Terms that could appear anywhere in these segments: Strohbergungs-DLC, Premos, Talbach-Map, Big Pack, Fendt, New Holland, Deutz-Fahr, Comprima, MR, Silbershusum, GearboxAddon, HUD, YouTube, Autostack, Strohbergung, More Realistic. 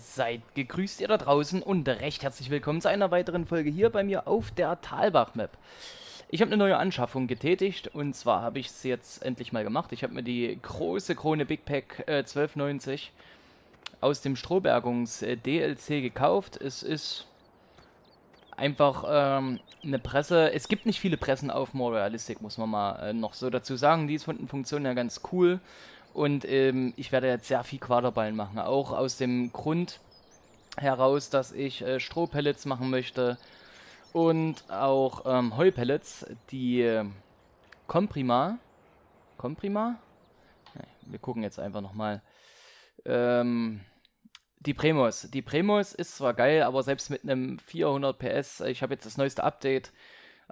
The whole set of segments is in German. Seid gegrüßt ihr da draußen und recht herzlich willkommen zu einer weiteren Folge hier bei mir auf der Talbach-Map. Ich habe eine neue Anschaffung getätigt und zwar habe ich es jetzt endlich mal gemacht. Ich habe mir die große Krone Big Pack 1290 aus dem Strohbergungs-DLC gekauft. Es ist einfach eine Presse. Es gibt nicht viele Pressen auf More Realistic, muss man mal noch so dazu sagen. Die ist von den Funktionen ja ganz cool. Und ich werde jetzt sehr viel Quaderballen machen, auch aus dem Grund heraus, dass ich Strohpellets machen möchte und auch Heupellets, die Comprima? Nee, wir gucken jetzt einfach nochmal. Die Premos. Die Premos ist zwar geil, aber selbst mit einem 400 PS, ich habe jetzt das neueste Update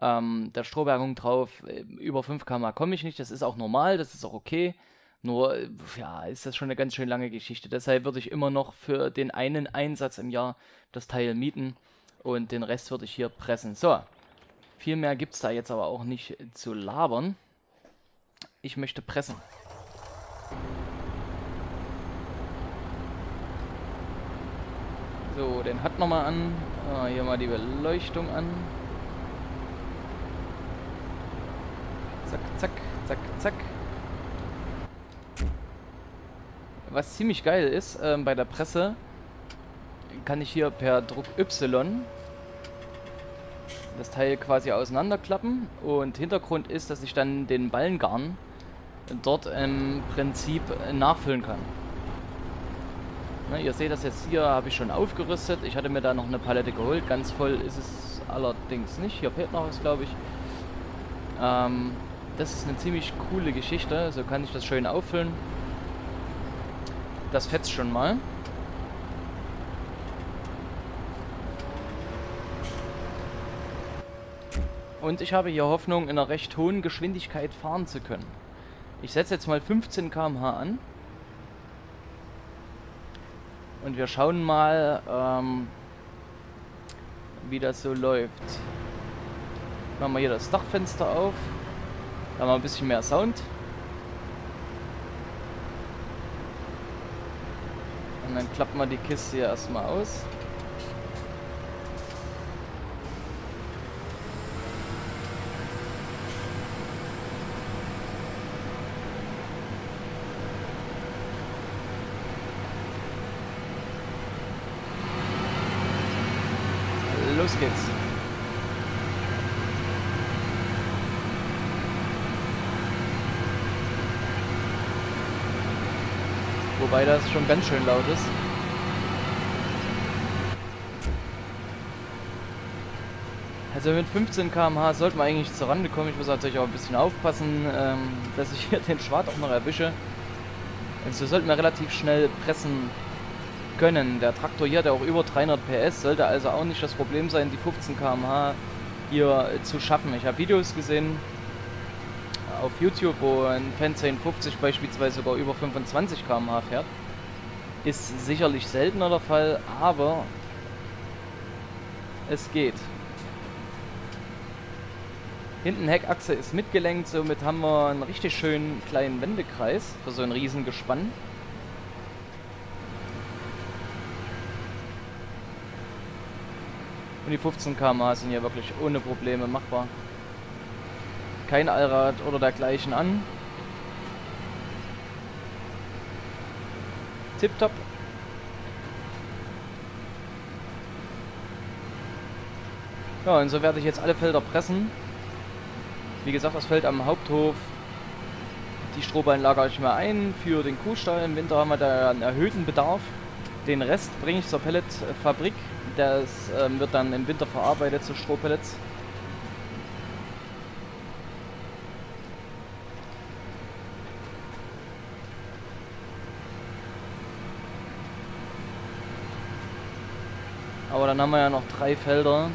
der Strohbergung drauf, über 5 km komme ich nicht, das ist auch normal, das ist auch okay. Nur, ja, ist das schon eine ganz schön lange Geschichte. Deshalb würde ich immer noch für den einen Einsatz im Jahr das Teil mieten und den Rest würde ich hier pressen. So, viel mehr gibt es da jetzt aber auch nicht zu labern. Ich möchte pressen. So, den hat nochmal an. Ah, hier mal die Beleuchtung an. Zack, zack, zack, zack. Was ziemlich geil ist, bei der Presse kann ich hier per Druck Y das Teil quasi auseinanderklappen und Hintergrund ist, dass ich dann den Ballengarn dort im Prinzip nachfüllen kann. Na, ihr seht das jetzt hier, habe ich schon aufgerüstet. Ich hatte mir da noch eine Palette geholt, ganz voll ist es allerdings nicht. Hier fehlt noch was, glaube ich. Das ist eine ziemlich coole Geschichte, so kann ich das schön auffüllen. Das fetzt schon mal. Und ich habe hier Hoffnung, in einer recht hohen Geschwindigkeit fahren zu können. Ich setze jetzt mal 15 km/h an. Und wir schauen mal, wie das so läuft. Machen wir hier das Dachfenster auf. Da haben wir ein bisschen mehr Sound. Und dann klappt man die Kiste hier erstmal aus. Los geht's. Wobei das schon ganz schön laut ist. Also mit 15 km/h sollte man eigentlich zur Rande kommen. Ich muss natürlich auch ein bisschen aufpassen, dass ich hier den Schwarz auch noch erwische. Also sollten wir relativ schnell pressen können. Der Traktor hier hat auch über 300 PS, sollte also auch nicht das Problem sein, die 15 km/h hier zu schaffen. Ich habe Videos gesehen auf YouTube, wo ein Fendt 1050 beispielsweise sogar über 25 km/h fährt. Ist sicherlich seltener der Fall, aber es geht. Hinten Heckachse ist mitgelenkt, somit haben wir einen richtig schönen kleinen Wendekreis für so ein Riesengespann. Und die 15 km/h sind hier wirklich ohne Probleme machbar. Kein Allrad oder dergleichen an. Tipptopp. Ja, und so werde ich jetzt alle Felder pressen. Wie gesagt, das Feld am Haupthof. Die Strohballen lagere ich mir ein für den Kuhstall. Im Winter haben wir da einen erhöhten Bedarf. Den Rest bringe ich zur Pelletfabrik. Das wird dann im Winter verarbeitet zu Strohpellets. Aber dann haben wir ja noch 3 Felder.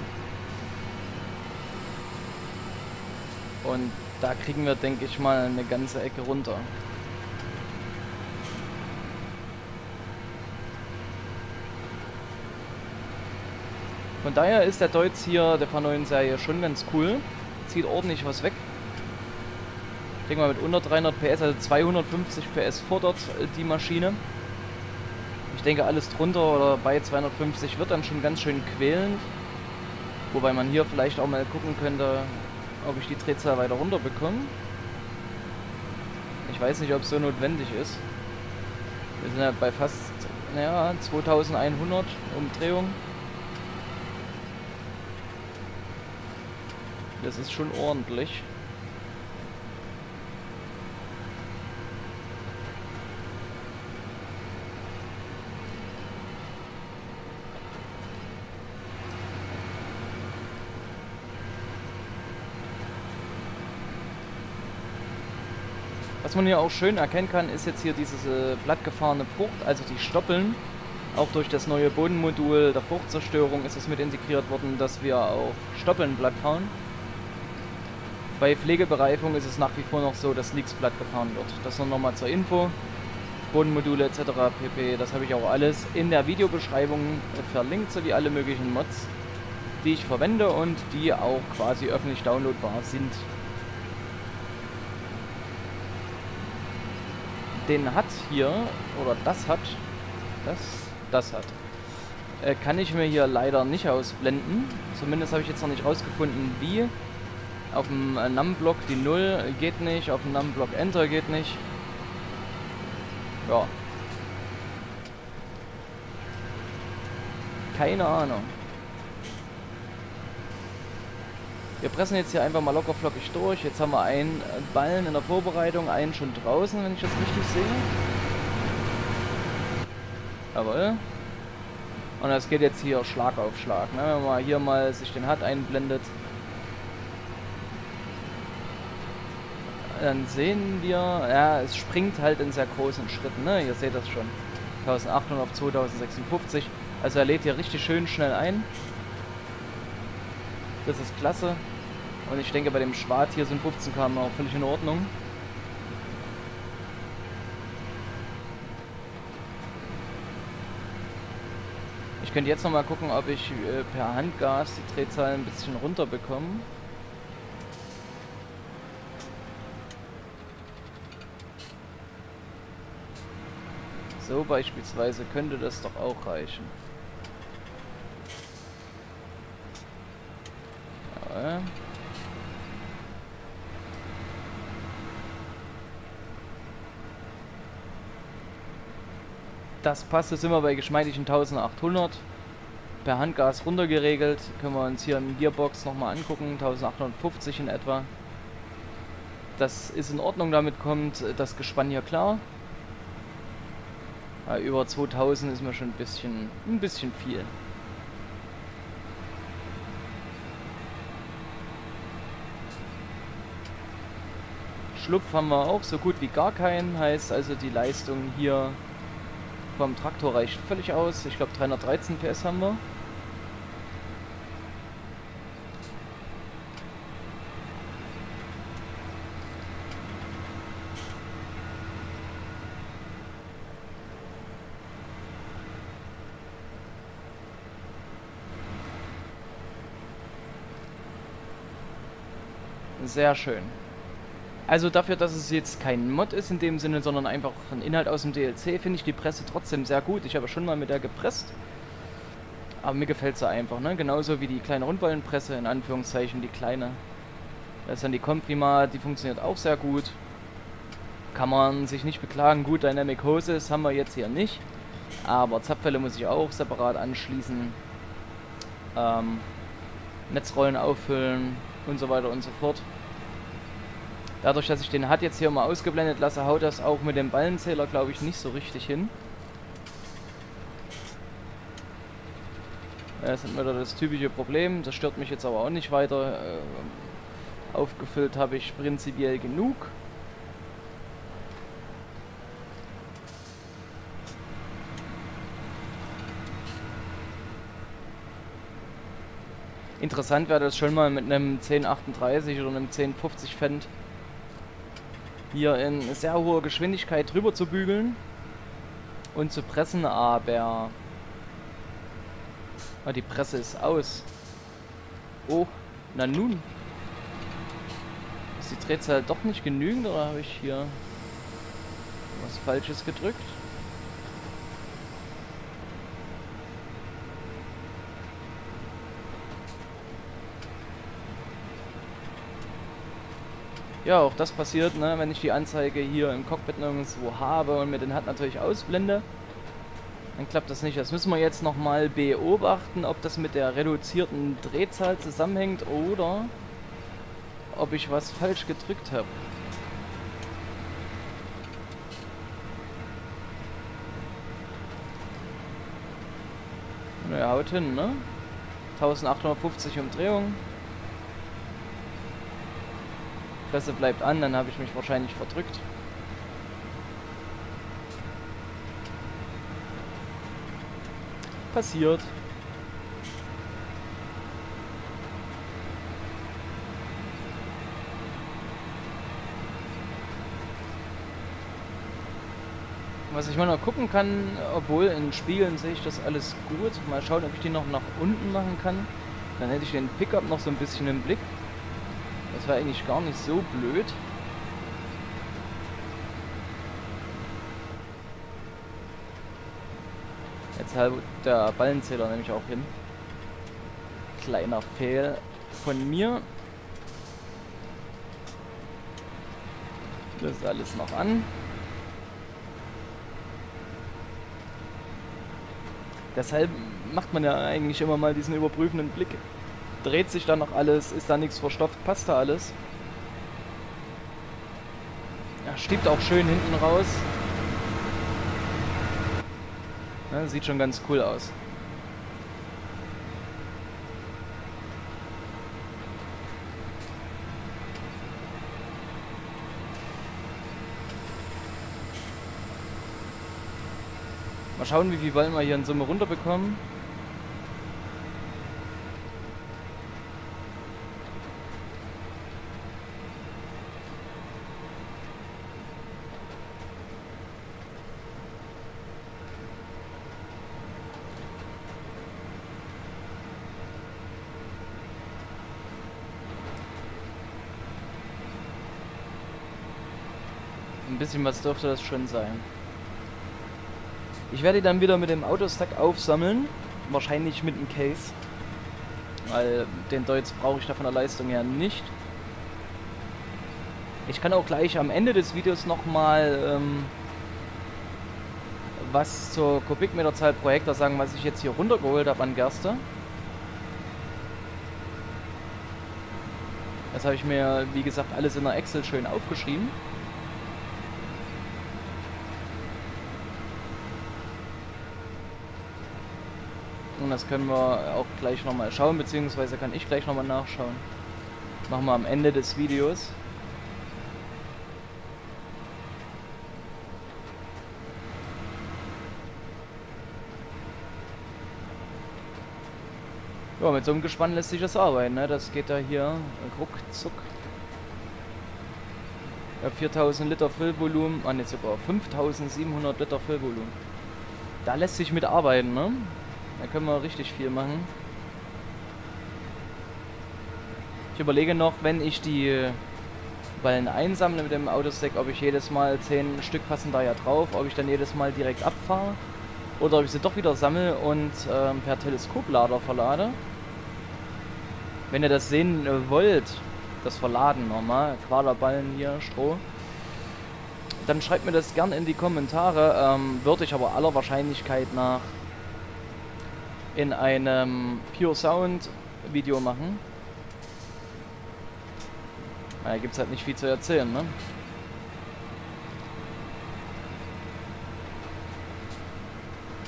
Und da kriegen wir, denke ich mal, eine ganze Ecke runter. Von daher ist der Deutz hier, der V9-Serie, schon ganz cool. Zieht ordentlich was weg. Ich denke mal mit unter 300 PS, also 250 PS fordert die Maschine. Ich denke, alles drunter oder bei 250 wird dann schon ganz schön quälend. Wobei man hier vielleicht auch mal gucken könnte, ob ich die Drehzahl weiter runter bekomme. Ich weiß nicht, ob es so notwendig ist. Wir sind ja bei fast, naja, 2100 Umdrehung. Das ist schon ordentlich. Was man hier auch schön erkennen kann, ist jetzt hier dieses plattgefahrene Frucht, also die Stoppeln. Auch durch das neue Bodenmodul der Fruchtzerstörung ist es mit integriert worden, dass wir auch Stoppeln plattfahren. Bei Pflegebereifung ist es nach wie vor noch so, dass Leaks plattgefahren wird. Das nochmal zur Info. Bodenmodule etc. pp. Das habe ich auch alles in der Videobeschreibung verlinkt, sowie alle möglichen Mods, die ich verwende und die auch quasi öffentlich downloadbar sind. Den hat hier, oder das hat, kann ich mir hier leider nicht ausblenden. Zumindest habe ich jetzt noch nicht rausgefunden, wie. Auf dem Num-Block die 0 geht nicht, auf dem Num-Block Enter geht nicht. Ja. Keine Ahnung. Wir pressen jetzt hier einfach mal locker flockig durch. Jetzt haben wir einen Ballen in der Vorbereitung, einen schon draußen, wenn ich das richtig sehe. Jawohl. Und das geht jetzt hier Schlag auf Schlag. Ne? Wenn man hier mal sich den HUD einblendet, dann sehen wir, ja, es springt halt in sehr großen Schritten. Ne? Ihr seht das schon. 1800 auf 2056. Also er lädt hier richtig schön schnell ein. Das ist klasse. Und ich denke, bei dem Schwad hier sind 15 km auch völlig in Ordnung. Ich könnte jetzt nochmal gucken, ob ich per Handgas die Drehzahl ein bisschen runter bekomme. So beispielsweise könnte das doch auch reichen. Das passt, jetzt sind wir bei geschmeidigen 1800. Per Handgas runter geregelt. Können wir uns hier im Gearbox nochmal angucken. 1850 in etwa. Das ist in Ordnung, damit kommt das Gespann hier klar. Ja, über 2000 ist mir schon ein bisschen viel. Schlupf haben wir auch so gut wie gar keinen, heißt also die Leistung hier vom Traktor reicht völlig aus. Ich glaube 313 PS haben wir. Sehr schön. Also dafür, dass es jetzt kein Mod ist in dem Sinne, sondern einfach ein Inhalt aus dem DLC, finde ich die Presse trotzdem sehr gut. Ich habe schon mal mit der gepresst, aber mir gefällt sie einfach, ne? Genauso wie die kleine Rundballenpresse, in Anführungszeichen die kleine. Das ist dann die Comprima, die funktioniert auch sehr gut. Kann man sich nicht beklagen. Gut, Dynamic Hoses haben wir jetzt hier nicht, aber Zapfwelle muss ich auch separat anschließen. Netzrollen auffüllen und so weiter und so fort. Dadurch, dass ich den HUD jetzt hier mal ausgeblendet lasse, haut das auch mit dem Ballenzähler, glaube ich, nicht so richtig hin. Das ist wieder das typische Problem. Das stört mich jetzt aber auch nicht weiter. Aufgefüllt habe ich prinzipiell genug. Interessant wäre das schon mal mit einem 1038 oder einem 1050 Fendt hier in sehr hoher Geschwindigkeit drüber zu bügeln und zu pressen, aber oh, die Presse ist aus. Oh, na nun. Ist die Drehzahl doch nicht genügend oder habe ich hier was Falsches gedrückt? Ja, auch das passiert, ne, wenn ich die Anzeige hier im Cockpit nirgendwo habe und mir den HUD natürlich ausblende, dann klappt das nicht. Das müssen wir jetzt nochmal beobachten, ob das mit der reduzierten Drehzahl zusammenhängt oder ob ich was falsch gedrückt habe. Naja, haut hin, ne? 1850 Umdrehungen. Presse bleibt an, dann habe ich mich wahrscheinlich verdrückt. Passiert. Was ich mal noch gucken kann, obwohl in Spiegeln sehe ich das alles gut. Mal schauen, ob ich die noch nach unten machen kann. Dann hätte ich den Pickup noch so ein bisschen im Blick. Das war eigentlich gar nicht so blöd. Jetzt hält der Ballenzähler nämlich auch hin. Kleiner Fehl von mir. Das ist alles noch an. Deshalb macht man ja eigentlich immer mal diesen überprüfenden Blick. Dreht sich da noch alles? Ist da nichts verstopft? Passt da alles? Ja, stiebt auch schön hinten raus. Ja, sieht schon ganz cool aus. Mal schauen, wie viel wollen wir hier in Summe runterbekommen. Ein bisschen was dürfte das schon sein. Ich werde die dann wieder mit dem Autostack aufsammeln. Wahrscheinlich mit dem Case. Weil den Deutz brauche ich da von der Leistung her nicht. Ich kann auch gleich am Ende des Videos nochmal was zur Kubikmeterzahl pro Hektar sagen, was ich jetzt hier runtergeholt habe an Gerste. Das habe ich mir, wie gesagt, alles in der Excel schön aufgeschrieben. Und das können wir auch gleich nochmal schauen, beziehungsweise kann ich gleich nochmal nachschauen. Machen wir am Ende des Videos. Ja, mit so einem Gespann lässt sich das arbeiten, ne? Das geht da hier ruckzuck. Ich habe 4000 Liter Füllvolumen, ah ne, sogar 5700 Liter Füllvolumen. Da lässt sich mit arbeiten, ne? Da können wir richtig viel machen. Ich überlege noch, wenn ich die Ballen einsammle mit dem Autostack, ob ich jedes Mal 10 Stück passen da ja drauf, ob ich dann jedes Mal direkt abfahre oder ob ich sie doch wieder sammle und per Teleskoplader verlade. Wenn ihr das sehen wollt, das Verladen nochmal, Quaderballen hier, Stroh, dann schreibt mir das gern in die Kommentare, würde ich aber aller Wahrscheinlichkeit nach in einem Pure Sound Video machen. Da gibt es halt nicht viel zu erzählen, ne?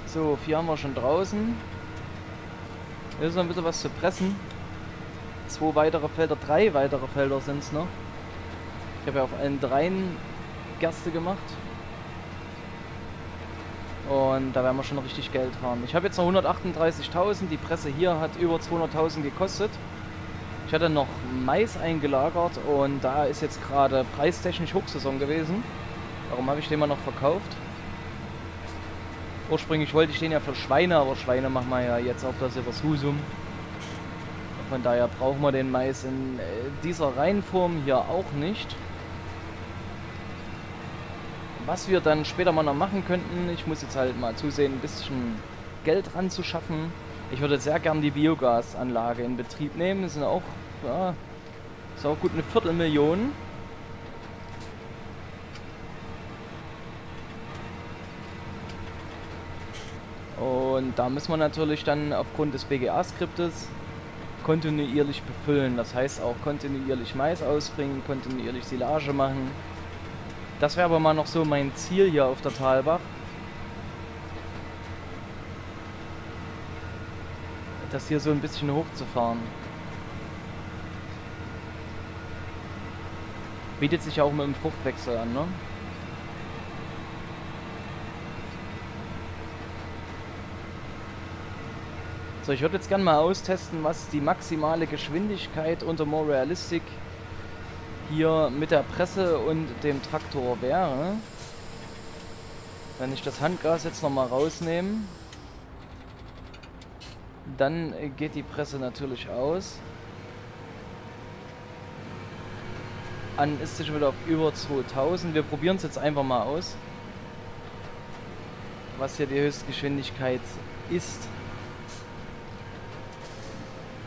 So, 4 haben wir schon draußen. Hier ist noch ein bisschen was zu pressen. 2 weitere Felder, 3 weitere Felder sind es noch. Ich habe ja auf allen 3 Gerste gemacht. Und da werden wir schon richtig Geld haben. Ich habe jetzt noch 138.000. Die Presse hier hat über 200.000 gekostet. Ich hatte noch Mais eingelagert und da ist jetzt gerade preistechnisch Hochsaison gewesen. Warum habe ich den mal noch verkauft? Ursprünglich wollte ich den ja für Schweine, aber Schweine machen wir ja jetzt auf das Silbershusum. Von daher brauchen wir den Mais in dieser Reihenform hier auch nicht. Was wir dann später mal noch machen könnten, ich muss jetzt halt mal zusehen, ein bisschen Geld ranzuschaffen. Ich würde sehr gern die Biogasanlage in Betrieb nehmen. Das sind auch, ja, ist auch gut eine 250.000. Und da müssen wir natürlich dann aufgrund des BGA-Skriptes kontinuierlich befüllen. Das heißt auch kontinuierlich Mais ausbringen, kontinuierlich Silage machen. Das wäre aber mal noch so mein Ziel hier auf der Talbach. Das hier so ein bisschen hochzufahren. Bietet sich ja auch mit dem Fruchtwechsel an, ne? So, ich würde jetzt gerne mal austesten, was die maximale Geschwindigkeit unter More Realistic hier mit der Presse und dem Traktor wäre. Wenn ich das Handgas jetzt nochmal rausnehme, dann geht die Presse natürlich aus. An ist sich wieder auf über 2000. Wir probieren es jetzt einfach mal aus, was hier die Höchstgeschwindigkeit ist.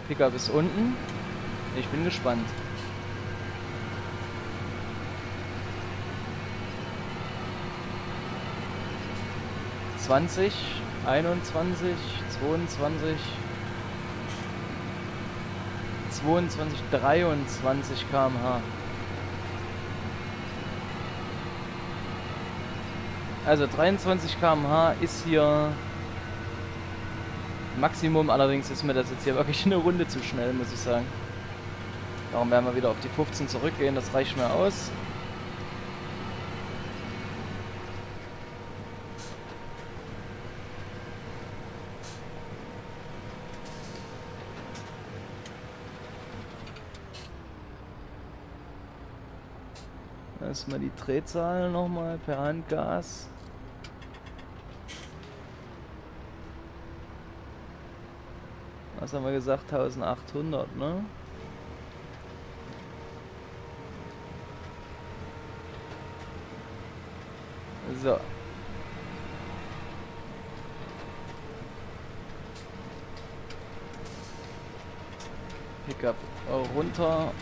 Pickup ist unten. Ich bin gespannt. ...20, 21, 22... ...23 km/h. Also 23 km/h ist hier... Maximum, allerdings ist mir das jetzt hier wirklich eine Runde zu schnell, muss ich sagen. Darum werden wir wieder auf die 15 zurückgehen, das reicht mir aus. Erstmal die Drehzahl nochmal per Handgas. Was haben wir gesagt? 1800, ne? So. Pickup runter.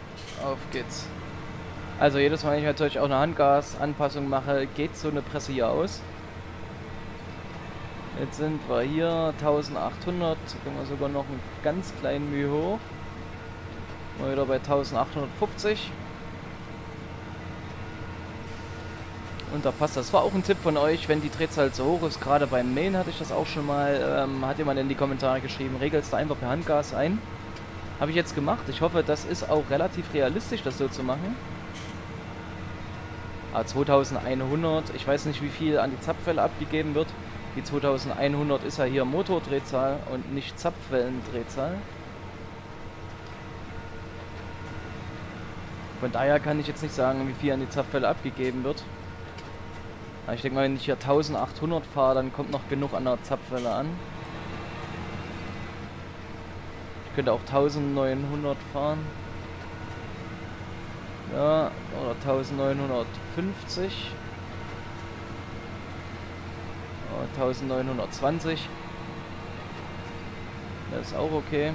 Auf geht's. Also jedes Mal, wenn ich natürlich auch eine Handgasanpassung mache, geht so eine Presse hier aus. Jetzt sind wir hier 1800, können wir sogar noch einen ganz kleinen Mühe hoch. Mal wieder bei 1850. Und da passt das. War auch ein Tipp von euch, wenn die Drehzahl zu hoch ist. Gerade beim Mähen hatte ich das auch schon mal, hat jemand in die Kommentare geschrieben, regelst du einfach per Handgas ein. Habe ich jetzt gemacht. Ich hoffe, das ist auch relativ realistisch, das so zu machen. 2100, ich weiß nicht, wie viel an die Zapfwelle abgegeben wird. Die 2100 ist ja hier Motordrehzahl und nicht Zapfwellendrehzahl. Von daher kann ich jetzt nicht sagen, wie viel an die Zapfwelle abgegeben wird. Aber ich denke mal, wenn ich hier 1800 fahre, dann kommt noch genug an der Zapfwelle an. Ich könnte auch 1900 fahren. Ja, oder 1950. 1920. Das ist auch okay.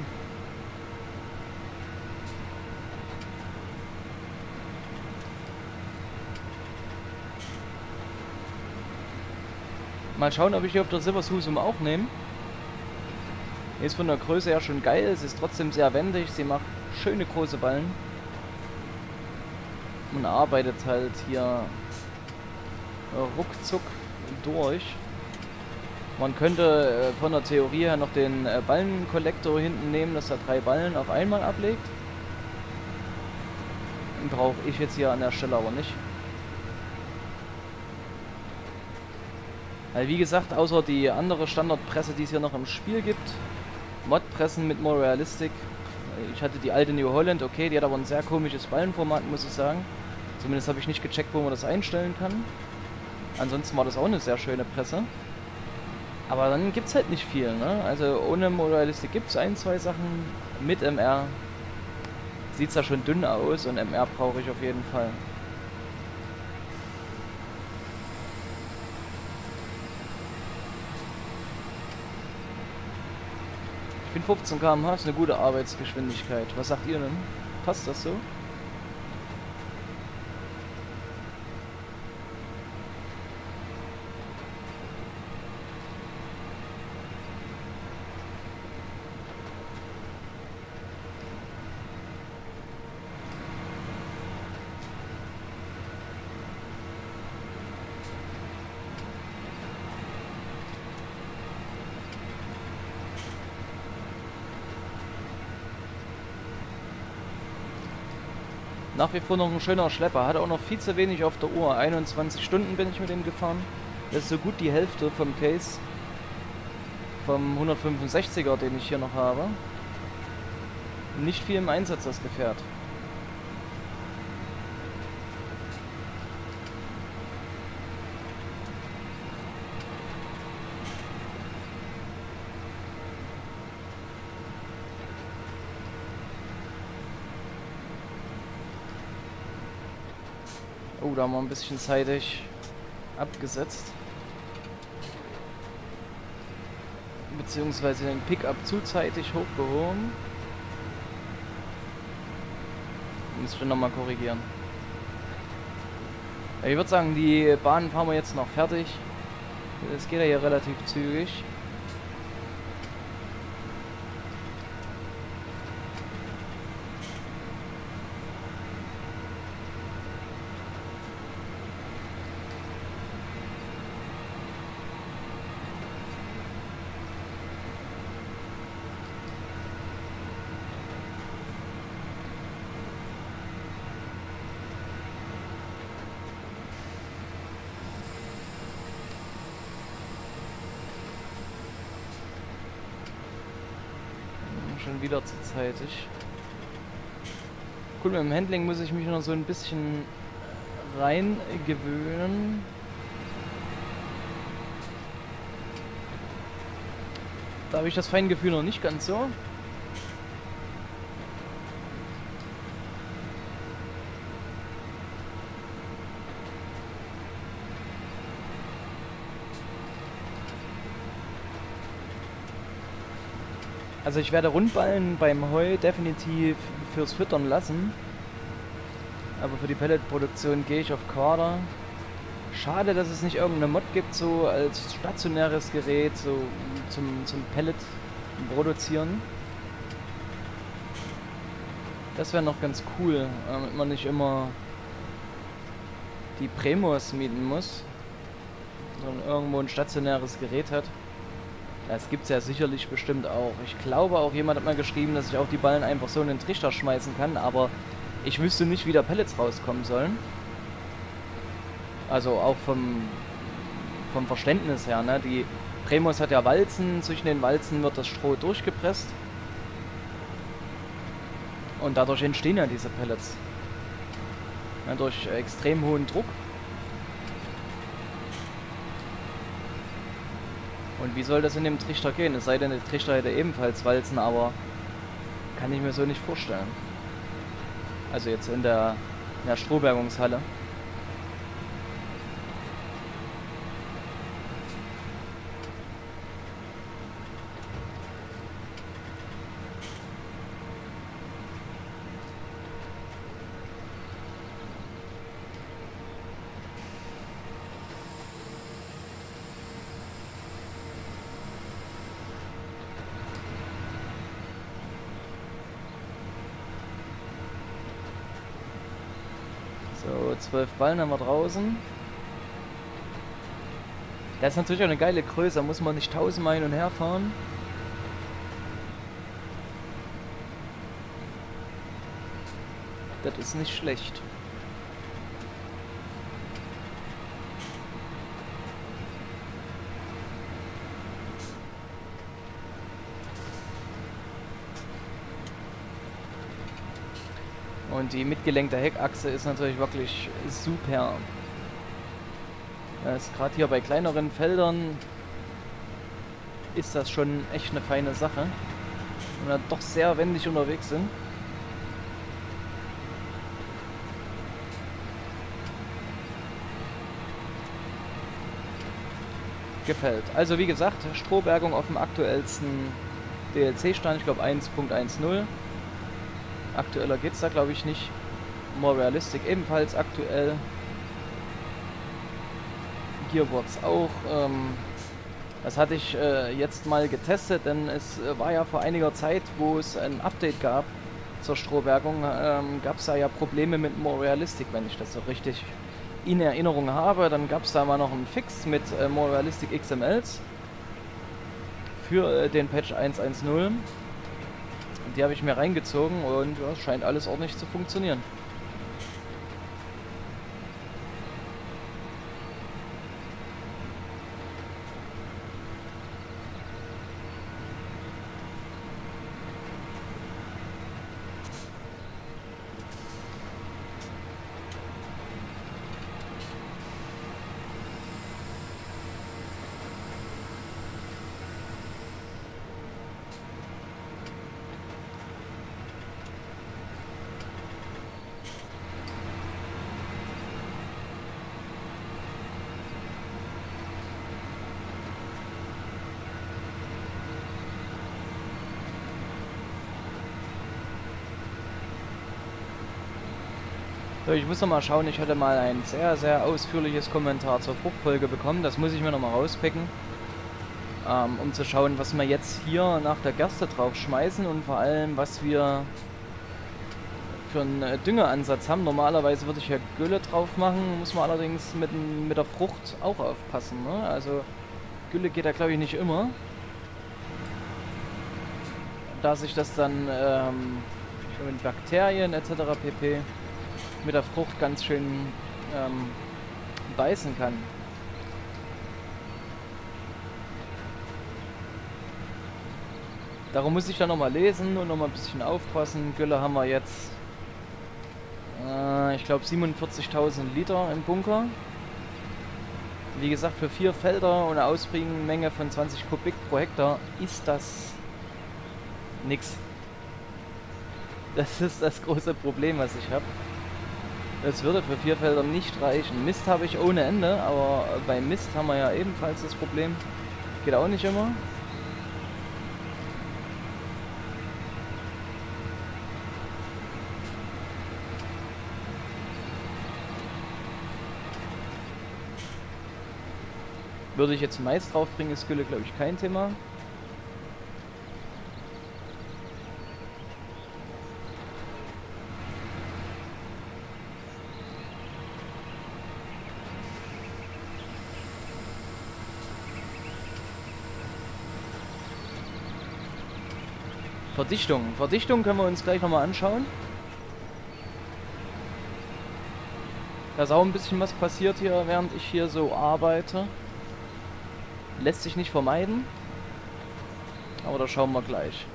Mal schauen, ob ich hier auf der Silbershusum auch nehme. Ist von der Größe her schon geil. Es ist trotzdem sehr wendig. Sie macht schöne große Ballen. Und arbeitet halt hier ruckzuck durch. Man könnte von der Theorie her noch den Ballenkollektor hinten nehmen, dass er 3 Ballen auf einmal ablegt. Brauche ich jetzt hier an der Stelle aber nicht. Weil wie gesagt, außer die andere Standardpresse, die es hier noch im Spiel gibt, Modpressen mit More Realistic. Ich hatte die alte New Holland, okay, die hat aber ein sehr komisches Ballenformat, muss ich sagen. Zumindest habe ich nicht gecheckt, wo man das einstellen kann. Ansonsten war das auch eine sehr schöne Presse. Aber dann gibt es halt nicht viel, ne? Also ohne More Realistic gibt es 1, 2 Sachen. Mit MR sieht es ja schon dünn aus und MR brauche ich auf jeden Fall. Ich finde 15 km/h ist eine gute Arbeitsgeschwindigkeit. Was sagt ihr denn? Passt das so? Nach wie vor noch ein schöner Schlepper. Hatte auch noch viel zu wenig auf der Uhr. 21 Stunden bin ich mit dem gefahren. Das ist so gut die Hälfte vom Case. Vom 165er, den ich hier noch habe. Nicht viel im Einsatz, das Gefährt. Oh, da haben wir ein bisschen zeitig abgesetzt. Beziehungsweise den Pickup zu zeitig hochgehoben. Muss ich nochmal korrigieren. Ja, ich würde sagen, die Bahnen fahren wir jetzt noch fertig. Das geht ja hier relativ zügig. Schon wieder zu zeitig. Cool, mit dem Handling muss ich mich noch so ein bisschen reingewöhnen. Da habe ich das Feingefühl noch nicht ganz so. Also ich werde Rundballen beim Heu definitiv fürs Füttern lassen. Aber für die Pelletproduktion gehe ich auf Kader. Schade, dass es nicht irgendeine Mod gibt, so als stationäres Gerät, so zum Pellet produzieren. Das wäre noch ganz cool, damit man nicht immer die Premos mieten muss, sondern irgendwo ein stationäres Gerät hat. Das gibt es ja sicherlich bestimmt auch. Ich glaube auch, jemand hat mal geschrieben, dass ich auch die Ballen einfach so in den Trichter schmeißen kann, aber ich wüsste nicht, wie da Pellets rauskommen sollen. Also auch vom Verständnis her, ne? Die Premos hat ja Walzen, zwischen den Walzen wird das Stroh durchgepresst. Und dadurch entstehen ja diese Pellets. Ja, durch extrem hohen Druck. Und wie soll das in dem Trichter gehen? Es sei denn, der Trichter hätte ebenfalls Walzen, aber kann ich mir so nicht vorstellen. Also jetzt in der Strohbergungshalle. So, 12 Ballen haben wir draußen. Das ist natürlich auch eine geile Größe, da muss man nicht 1000 Mal hin und her fahren. Das ist nicht schlecht. Und die mitgelenkte Heckachse ist natürlich wirklich super. Gerade hier bei kleineren Feldern ist das schon echt eine feine Sache. Wenn wir doch sehr wendig unterwegs sind. Gefällt. Also wie gesagt, Strohbergung auf dem aktuellsten DLC-Stand, ich glaube 1.10. Aktueller geht es da, glaube ich, nicht. More Realistic ebenfalls aktuell. Gearbox auch. Das hatte ich jetzt mal getestet, denn es war ja vor einiger Zeit, wo es ein Update gab zur Strohbergung, gab es da ja Probleme mit More Realistic, wenn ich das so richtig in Erinnerung habe. Dann gab es da mal noch einen Fix mit More Realistic XMLs für den Patch 1.10. Die habe ich mir reingezogen und ja, scheint alles ordentlich zu funktionieren. So, ich muss noch mal schauen, ich hatte mal ein sehr, sehr ausführliches Kommentar zur Fruchtfolge bekommen. Das muss ich mir noch mal rauspicken, um zu schauen, was wir jetzt hier nach der Gerste drauf schmeißen und vor allem, was wir für einen Düngeransatz haben. Normalerweise würde ich ja Gülle drauf machen, muss man allerdings mit der Frucht auch aufpassen, ne? Also Gülle geht da, glaube ich, nicht immer, da sich das dann mit Bakterien etc. pp. Mit der Frucht ganz schön beißen kann. Darum muss ich dann nochmal lesen und nochmal ein bisschen aufpassen. Gülle haben wir jetzt, ich glaube, 47.000 Liter im Bunker. Wie gesagt, für 4 Felder und eine Ausbringenmenge von 20 Kubik pro Hektar ist das nix. Das ist das große Problem, was ich habe. Es würde für 4 Felder nicht reichen. Mist habe ich ohne Ende, aber bei Mist haben wir ja ebenfalls das Problem. Geht auch nicht immer. Würde ich jetzt Mais draufbringen, ist Gülle, glaube ich, kein Thema. Verdichtung. Verdichtung können wir uns gleich nochmal anschauen. Da ist auch ein bisschen was passiert hier, während ich hier so arbeite. Lässt sich nicht vermeiden. Aber da schauen wir gleich.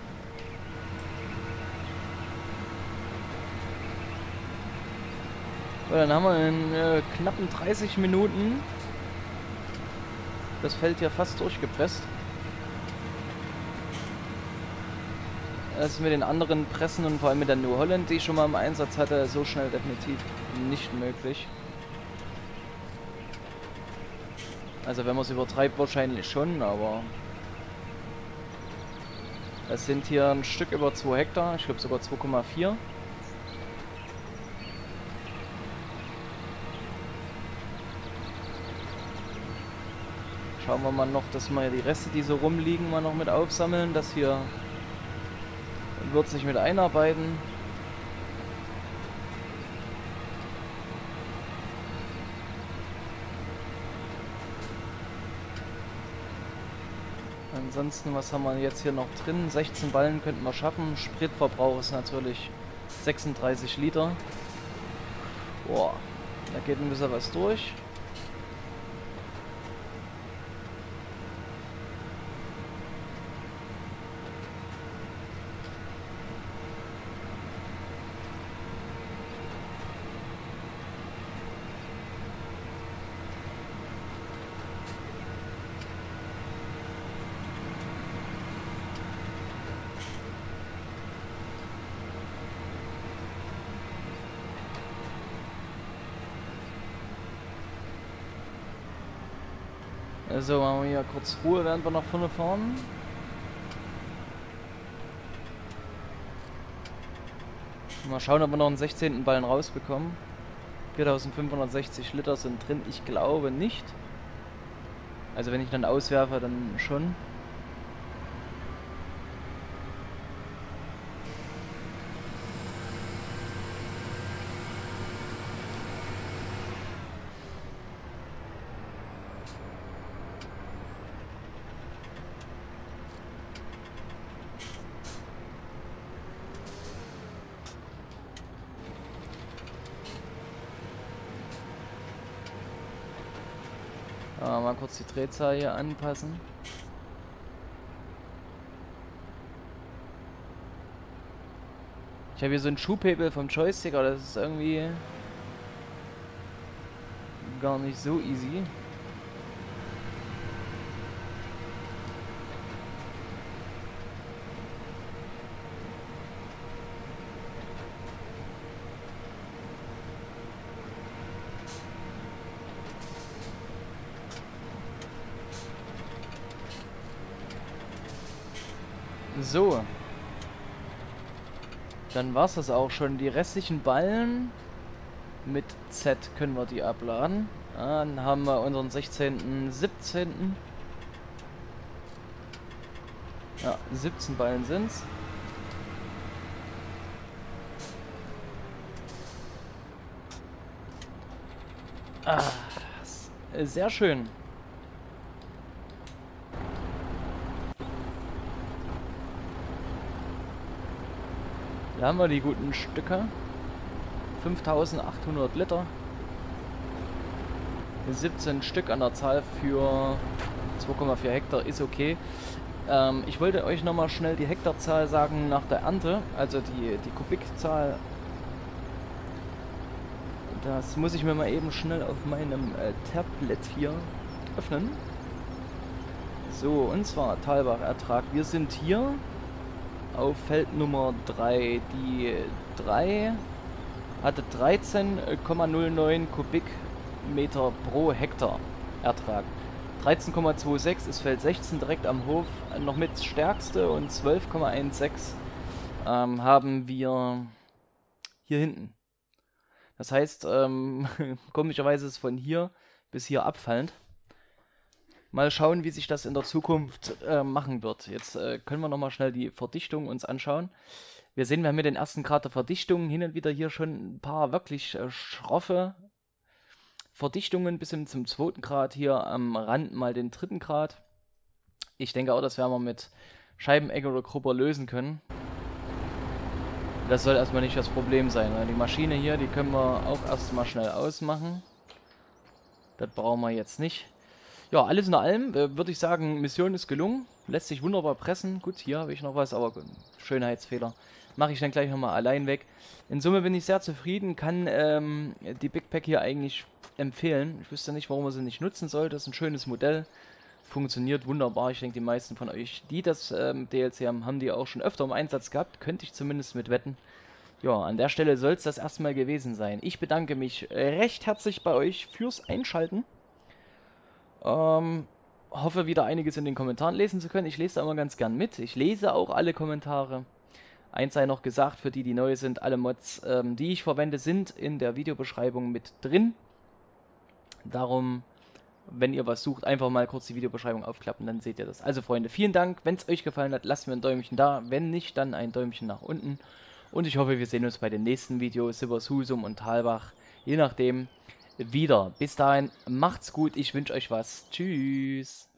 So, dann haben wir in knappen 30 Minuten das Feld hier fast durchgepresst. Das mit den anderen Pressen und vor allem mit der New Holland, die ich schon mal im Einsatz hatte, so schnell definitiv nicht möglich. Also wenn man es übertreibt, wahrscheinlich schon, aber es sind hier ein Stück über 2 Hektar, ich glaube sogar 2,4. Schauen wir mal noch, dass wir die Reste, die so rumliegen, mal noch mit aufsammeln, dass hier wird sich mit einarbeiten. Ansonsten, was haben wir jetzt hier noch drin? 16 Ballen könnten wir schaffen. Spritverbrauch ist natürlich 36 Liter. Boah, da geht ein bisschen was durch. Also machen wir hier kurz Ruhe, während wir nach vorne fahren. Mal schauen, ob wir noch einen 16. Ballen rausbekommen. 4560 Liter sind drin. Ich glaube nicht. Also wenn ich dann auswerfe, dann schon. Mal kurz die Drehzahl hier anpassen. Ich habe hier so einen Schubhebel vom Joystick, aber das ist irgendwie gar nicht so easy. So, dann war es das auch schon. Die restlichen Ballen Mit Z können wir die abladen. Dann haben wir unseren 16. 17. Ja, 17 Ballen sind's. Ah, sehr schön. Da haben wir die guten Stücke. 5800 Liter. 17 Stück an der Zahl für 2,4 Hektar ist okay. Ich wollte euch nochmal schnell die Hektarzahl sagen nach der Ernte, also die Kubikzahl. Das muss ich mir mal eben schnell auf meinem Tablet hier öffnen. So, und zwar Talbach-Ertrag. Wir sind hier auf Feld Nummer 3. Die 3 hatte 13,09 Kubikmeter pro Hektar Ertrag. 13,26 ist Feld 16 direkt am Hof noch mit stärkste und 12,16 haben wir hier hinten. Das heißt, komischerweise ist von hier bis hier abfallend. Mal schauen, wie sich das in der Zukunft machen wird. Jetzt können wir nochmal schnell die Verdichtung uns anschauen. Wir sehen, wir haben hier den ersten Grad der Verdichtung, hin und wieder hier schon ein paar wirklich schroffe Verdichtungen bis hin zum 2. Grad, hier am Rand mal den 3. Grad. Ich denke auch, das werden wir mit Scheibenegger oder Krupper lösen können. Das soll erstmal nicht das Problem sein. Die Maschine hier, die können wir auch erstmal schnell ausmachen. Das brauchen wir jetzt nicht. Ja, alles in allem würde ich sagen, Mission ist gelungen. Lässt sich wunderbar pressen. Gut, hier habe ich noch was, aber Schönheitsfehler. Mache ich dann gleich nochmal allein weg. In Summe bin ich sehr zufrieden, kann die Big Pack hier eigentlich empfehlen. Ich wüsste nicht, warum man sie nicht nutzen sollte. Das ist ein schönes Modell. Funktioniert wunderbar. Ich denke, die meisten von euch, die das DLC haben, haben die auch schon öfter im Einsatz gehabt. Könnte ich zumindest mit wetten. Ja, an der Stelle soll es das erstmal gewesen sein. Ich bedanke mich recht herzlich bei euch fürs Einschalten. Hoffe, wieder einiges in den Kommentaren lesen zu können. Ich lese da immer ganz gern mit. Ich lese auch alle Kommentare. Eins sei noch gesagt, für die, die neu sind, alle Mods, die ich verwende, sind in der Videobeschreibung mit drin. Darum, wenn ihr was sucht, einfach mal kurz die Videobeschreibung aufklappen, dann seht ihr das. Also Freunde, vielen Dank. Wenn es euch gefallen hat, lasst mir ein Däumchen da. Wenn nicht, dann ein Däumchen nach unten. Und ich hoffe, wir sehen uns bei den nächsten Videos, Silbershusum und Talbach, je nachdem, wieder. Bis dahin, macht's gut. Ich wünsche euch was. Tschüss.